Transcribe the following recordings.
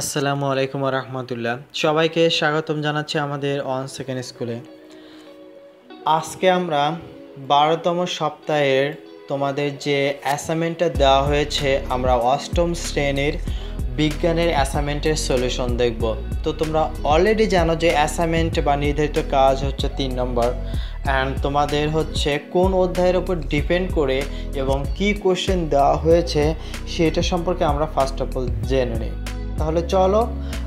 আসসালামু আলাইকুম ওয়া রাহমাতুল্লাহ সবাইকে স্বাগতম জানাচ্ছি আমাদের 1 সেকেন্ড স্কুলে। আজকে আমরা 12তম সপ্তাহের তোমাদের যে অ্যাসাইনমেন্টটা দেওয়া হয়েছে আমরা অষ্টম শ্রেণীর বিজ্ঞানের অ্যাসাইনমেন্টের সলিউশন দেখব। তো তোমরা অলরেডি জানো যে অ্যাসাইনমেন্ট বা নির্ধারিত কাজ হচ্ছে 3 নম্বর অ্যান্ড তোমাদের হচ্ছে কোন অধ্যায়ের উপর ডিপেন্ড করে এবং কি কোশ্চেন দেওয়া হয়েছে সেটা সম্পর্কে আমরা ফার্স্ট অফ অল জেনে নিই। তাহলে চলো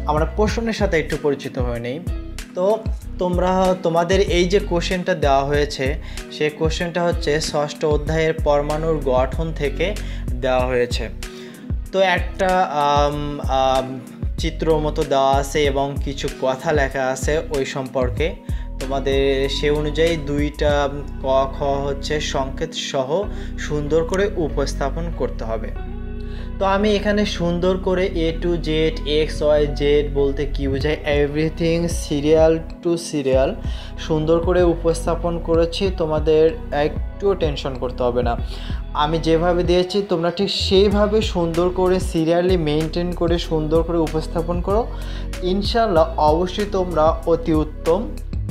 আমরা প্রশ্নের সাথে একটু পরিচিত হয়ে নিই। তো তোমাদের এই যে কোশ্চেনটা দেওয়া হয়েছে সেই কোশ্চেনটা হচ্ছে 6ষ্ঠ অধ্যায়ের পরমাণুর গঠন থেকে দেওয়া হয়েছে। তো একটা চিত্র মতো দেওয়া আছে এবং কিছু কথা লেখা আছে ওই সম্পর্কে। তোমাদের সে অনুযায়ী 2টা ক খ হচ্ছে সংকেত সহ সুন্দর করে উপস্থাপন করতে হবে। তো আমি এখানে সুন্দর করে A to Z X Y Z বলতে কী বোঝায় এভরিথিং সিরিয়াল টু সিরিয়াল সুন্দর করে উপস্থাপন করেছি, তোমাদের একটুও টেনশন করতে হবে না। আমি যেভাবে দিয়েছি তোমরা ঠিক সেইভাবে সুন্দর করে সিরিয়ালি মেনটেন করে সুন্দর করে উপস্থাপন করো, ইনশাল্লাহ অবশ্যই তোমরা অতি উত্তম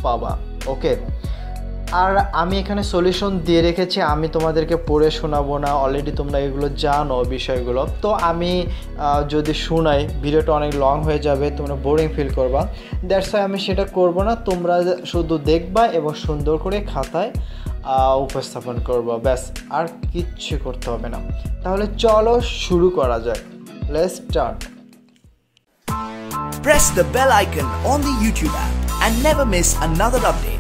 পাবা। ওকে, আর আমি এখানে সলিউশন দিয়ে রেখেছি, আমি তোমাদেরকে পড়ে শোনাবো না, অলরেডি তোমরা এগুলো জানো বিষয়গুলো। তো আমি যদি শোনাই ভিডিওটা অনেক লং হয়ে যাবে, তোমরা বোরিং ফিল করবা, দ্যাটস ওয়াই আমি সেটা করব না। তোমরা শুধু দেখবা এবং সুন্দর করে খাতায় উপস্থাপন করবা, ব্যাস, আর কিচ্ছু করতে হবে না। তাহলে চলো শুরু করা যাক, let's start. Press the bell icon on the YouTube app and never miss another update.